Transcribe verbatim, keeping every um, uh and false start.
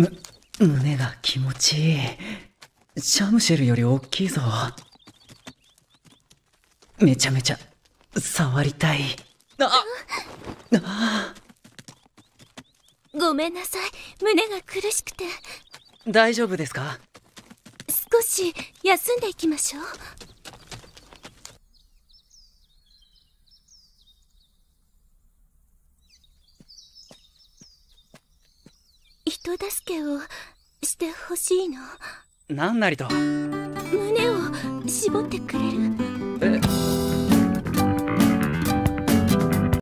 む、胸が気持ちいい。シャムシェルより大きいぞ。めちゃめちゃ触りたい。ああ、ごめんなさい、胸が苦しくて。大丈夫ですか？少し休んでいきましょう。人助けをしてほしいの。何なりと胸を絞ってくれる？え？